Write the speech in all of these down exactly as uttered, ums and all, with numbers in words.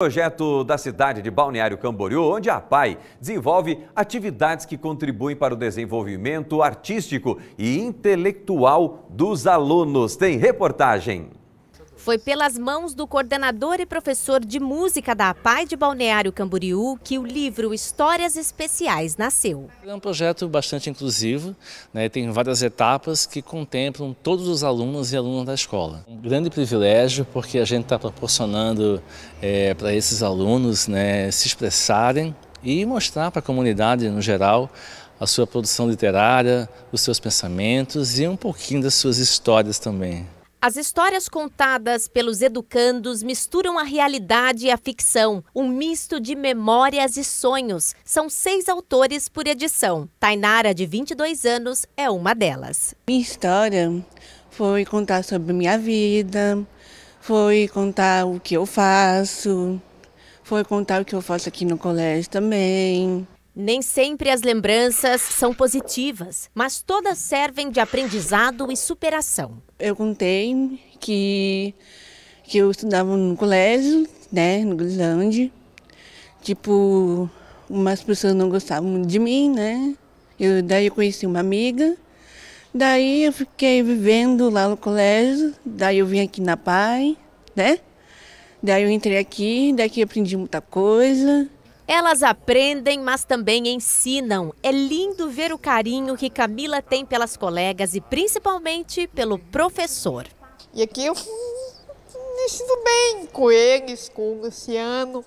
Projeto da cidade de Balneário Camboriú, onde a APAE desenvolve atividades que contribuem para o desenvolvimento artístico e intelectual dos alunos. Tem reportagem. Foi pelas mãos do coordenador e professor de música da APAE de Balneário Camboriú que o livro Histórias Especiais nasceu. É um projeto bastante inclusivo, né? Tem várias etapas que contemplam todos os alunos e alunas da escola. Um grande privilégio porque a gente está proporcionando é, para esses alunos, né, se expressarem e mostrar para a comunidade no geral a sua produção literária, os seus pensamentos e um pouquinho das suas histórias também. As histórias contadas pelos educandos misturam a realidade e a ficção, um misto de memórias e sonhos. São seis autores por edição. Tainara, de vinte e dois anos, é uma delas. Minha história foi contar sobre minha vida, foi contar o que eu faço, foi contar o que eu faço aqui no colégio também. Nem sempre as lembranças são positivas, mas todas servem de aprendizado e superação. Eu contei que, que eu estudava no colégio, né, no Grosland. Tipo, umas pessoas não gostavam de mim, né? Eu, daí eu conheci uma amiga, daí eu fiquei vivendo lá no colégio, daí eu vim aqui na APAE, né? Daí eu entrei aqui, daqui eu aprendi muita coisa. Elas aprendem, mas também ensinam. É lindo ver o carinho que Camila tem pelas colegas e principalmente pelo professor. E aqui eu me sinto bem com eles, com o Luciano,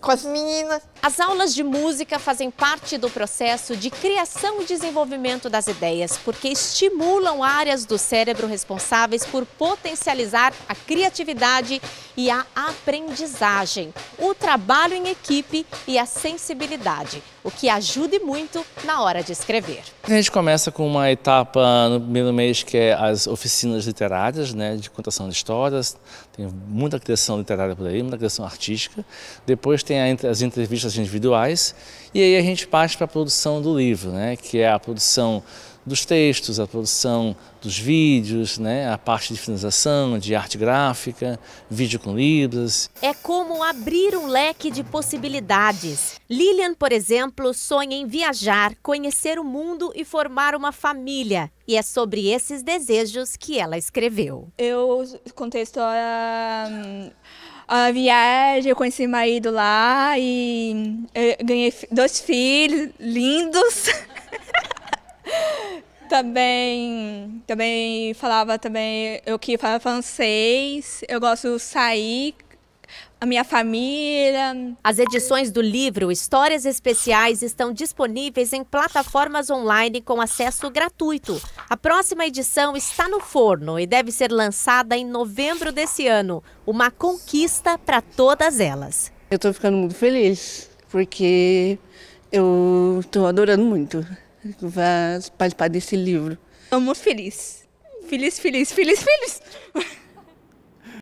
com as meninas. As aulas de música fazem parte do processo de criação e desenvolvimento das ideias, porque estimulam áreas do cérebro responsáveis por potencializar a criatividade e a aprendizagem, o trabalho em equipe e a sensibilidade, o que ajuda muito na hora de escrever. A gente começa com uma etapa no primeiro mês que é as oficinas literárias, né, de contação de histórias. Tem muita criação literária por aí, muita criação artística. Depois tem as entrevistas individuais e aí a gente parte para a produção do livro, né, que é a produção dos textos, a produção dos vídeos, né, a parte de finalização, de arte gráfica, vídeo com libras. É como abrir um leque de possibilidades. Lilian, por exemplo, sonha em viajar, conhecer o mundo e formar uma família. E é sobre esses desejos que ela escreveu. Eu contei a história... A viagem, eu conheci o marido lá e eu ganhei dois filhos lindos. também, também falava também, eu que falava francês, eu gosto de sair, a minha família. As edições do livro Histórias Especiais estão disponíveis em plataformas online com acesso gratuito. A próxima edição está no forno e deve ser lançada em novembro desse ano. Uma conquista para todas elas. Eu estou ficando muito feliz, porque eu estou adorando muito participar desse livro. Estou muito feliz. Feliz, feliz, feliz, feliz.